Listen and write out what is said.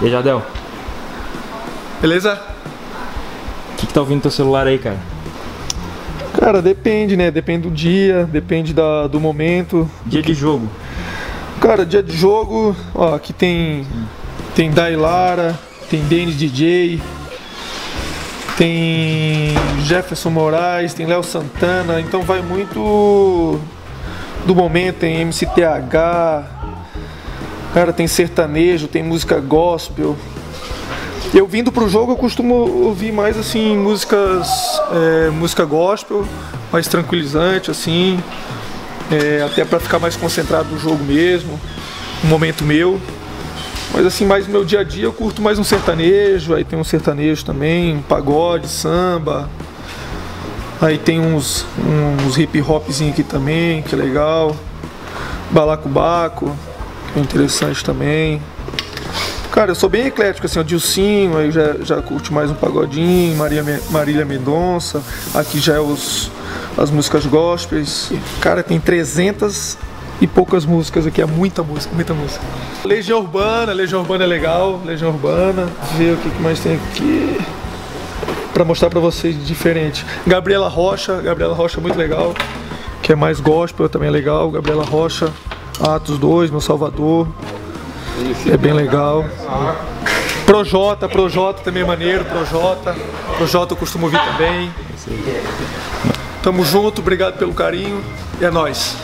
E aí, Jardel? Beleza? O que tá ouvindo no teu celular aí, cara? Cara, depende, né? Depende do dia, depende do momento. Dia de jogo. Cara, dia de jogo, ó, aqui tem Dai Lara, tem Denis DJ, tem Jefferson Moraes, tem Léo Santana, então vai muito do momento, tem MCTH, cara, tem sertanejo, tem música gospel. Eu vindo pro jogo eu costumo ouvir mais assim músicas, música gospel, mais tranquilizante assim, até para ficar mais concentrado no jogo mesmo, no momento meu. Mas assim, mais no meu dia a dia eu curto mais um sertanejo, aí tem um sertanejo também, um pagode, samba. Aí tem uns hip hopzinho aqui também, que é legal. Balacobaco, que é interessante também. Cara, eu sou bem eclético, assim, o Dilsinho, aí já curto mais um pagodinho, Marília Mendonça, aqui já é as músicas gospels. Cara, tem 300 e poucas músicas aqui, é muita música, muita música. Legião Urbana é legal, Legião Urbana, ver o que mais tem aqui pra mostrar pra vocês de diferente. Gabriela Rocha é muito legal, que é mais gospel, também é legal, Gabriela Rocha, Atos 2, Meu Salvador. É bem legal. Projota também é maneiro, Projota eu costumo ouvir também. Tamo junto, obrigado pelo carinho. E é nóis.